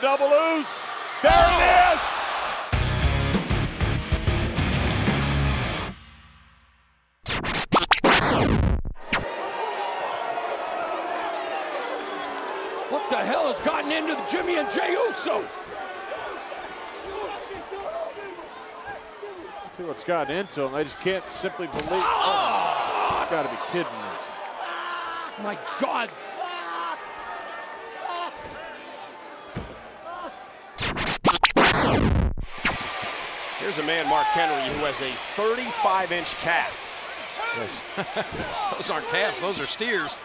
double Uso. There it is. What the hell has gotten into the Jimmy and Jey Uso? See what's gotten into them. I just can't simply believe. Oh, you gotta be kidding me. My God. Here's a man, Mark Henry, who has a 35-inch calf. Yes. Those aren't calves, those are steers.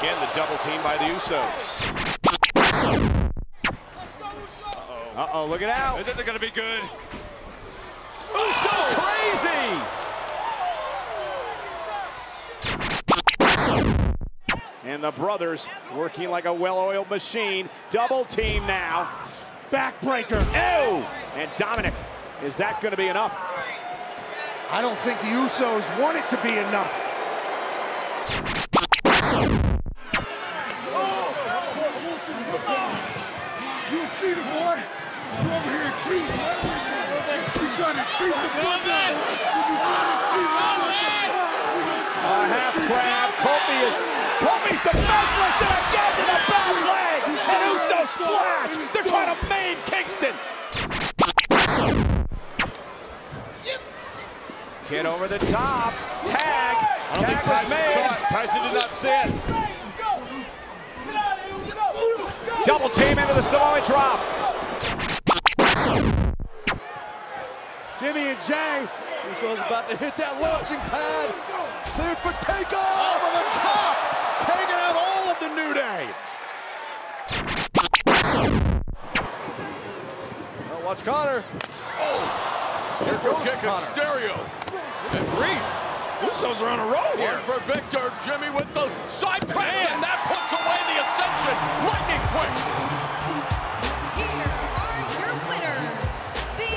Again, the double team by the Usos. Uh-oh, look it out. Is it going to be good? Uso crazy! And the brothers working like a well-oiled machine. Double team now. Backbreaker. Ew! And Dominic, is that going to be enough? I don't think the Usos want it to be enough. Oh. You a cheater, boy. You over here cheating. You trying to cheat the bloodline. You trying to cheat the bloodline. A half crab. Kofi's defenseless and again to the back leg. And Uso splash. They're trying to maim Kingston. Kid over the top. Tag. I don't think Tyson saw it. Tyson did not see it. Let's go. Get out of here. Let's go. Double team into the Samoan drop. Jimmy and Jey. Uso's about to hit that launching pad. Clear for takeoff. Over the top. Taking out all of the New Day. Now watch Connor. Oh. Super kick in stereo. And brief. Usos are on a roll here. One for Victor. Jimmy with the side press, and that puts away the Ascension. Lightning quick. Here are your winners, the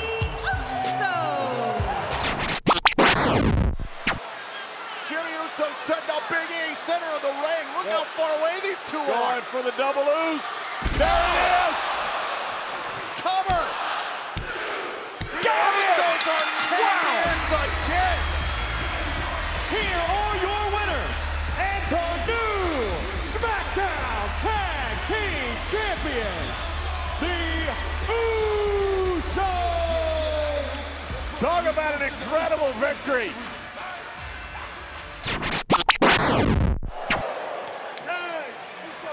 Usos. Jimmy Uso setting up Big E, center of the ring. Look how far away these two are. Going for the double Uso. There it is. Talk about an incredible victory.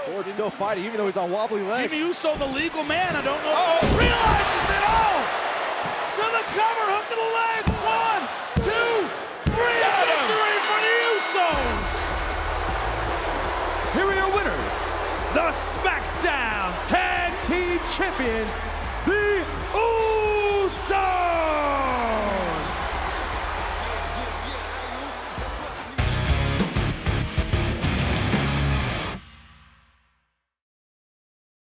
Ford's still fighting, even though he's on wobbly legs. Jimmy Uso, the legal man, I don't know. Realizes it all! To the cover, hook to the leg. 1, 2, 3. A victory for the Usos. Here are your winners, the SmackDown Tag Team Champions, the Usos.